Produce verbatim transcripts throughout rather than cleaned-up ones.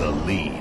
the lead.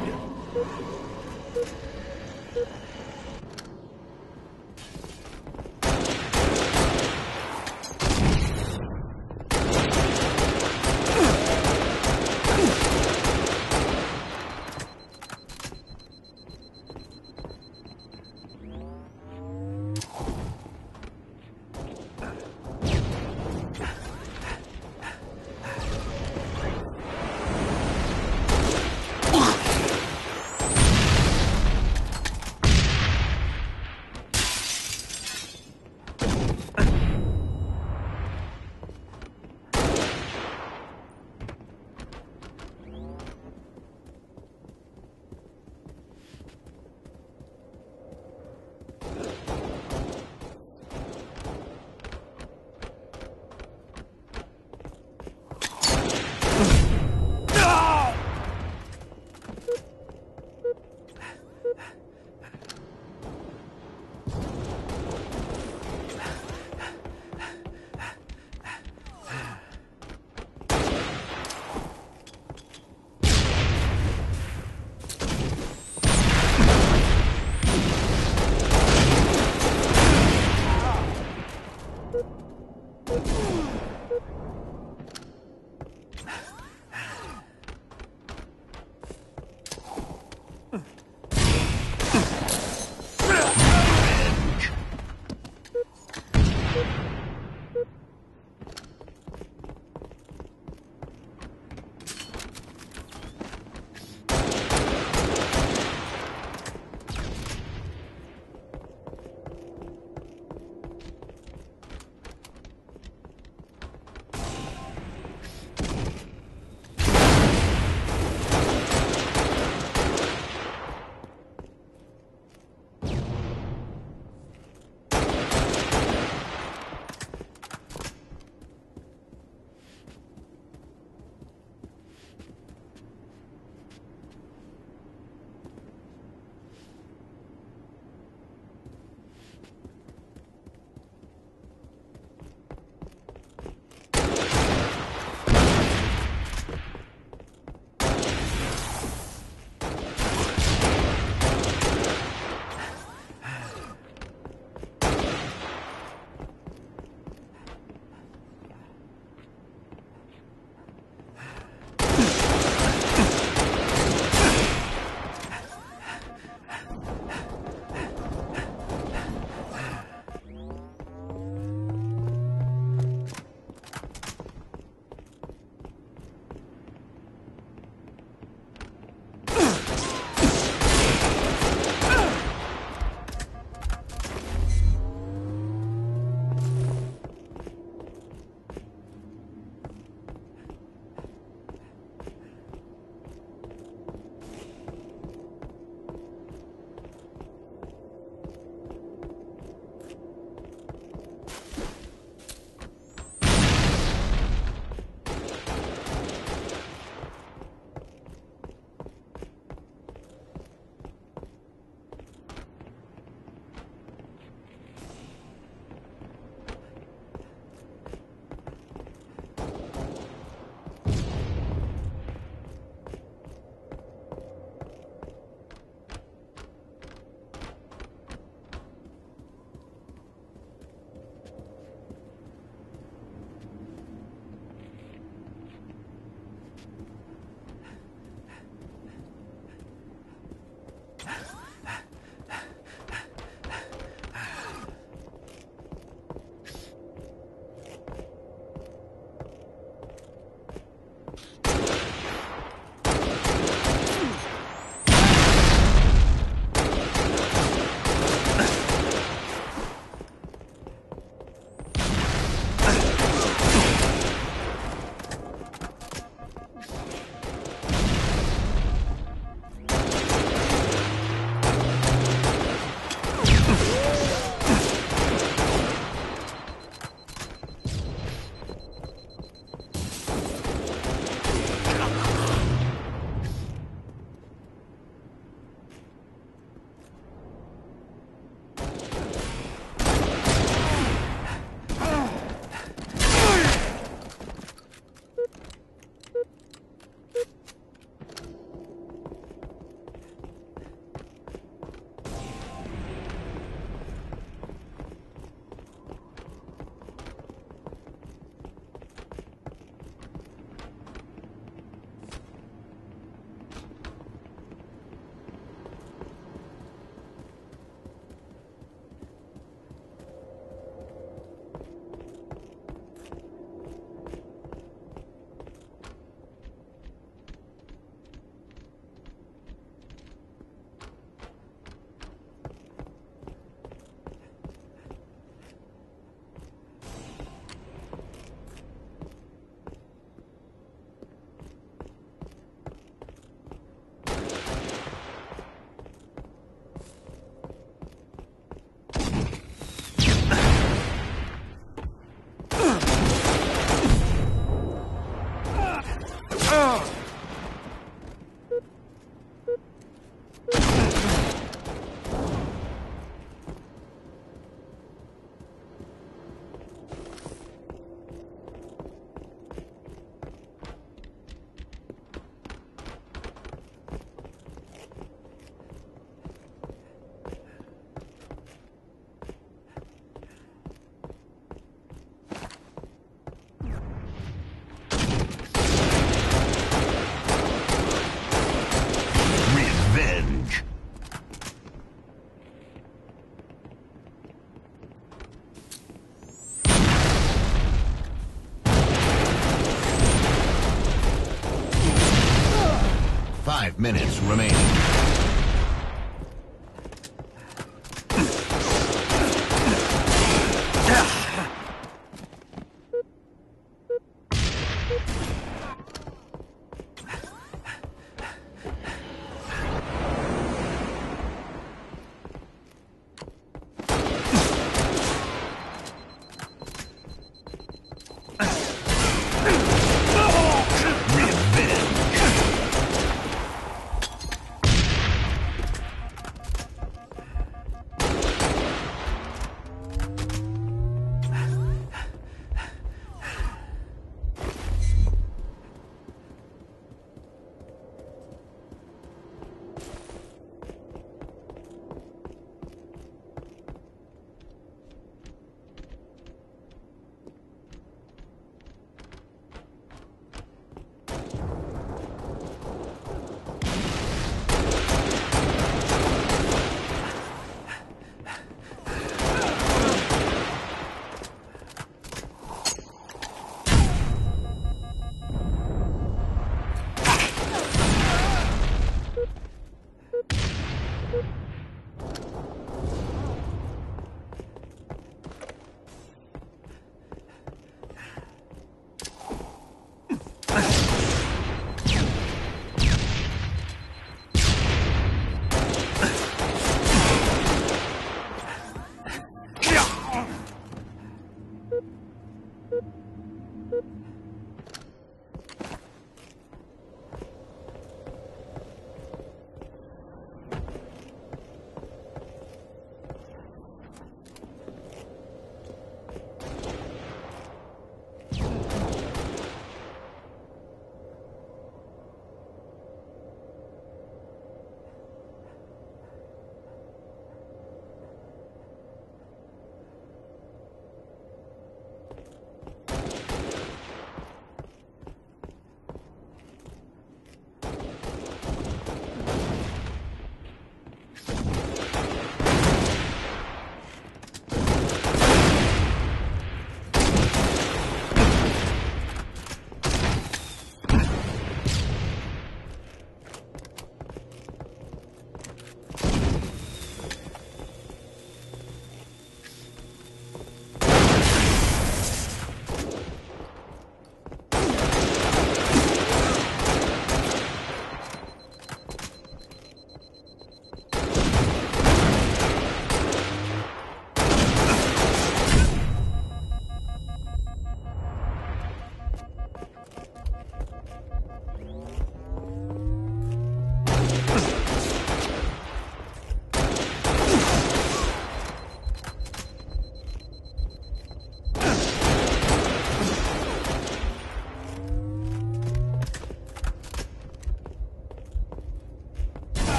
Five minutes remaining.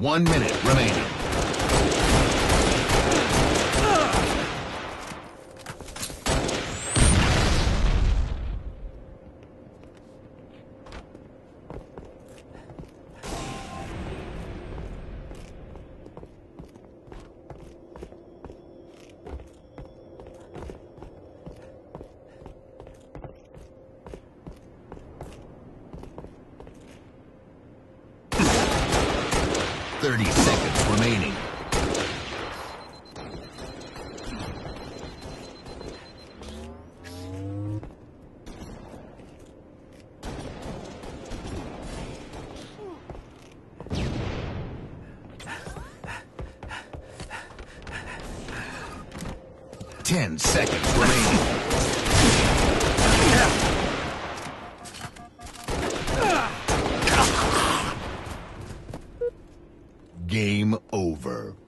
One minute remaining. thirty seconds remaining. ten seconds remaining. Game over.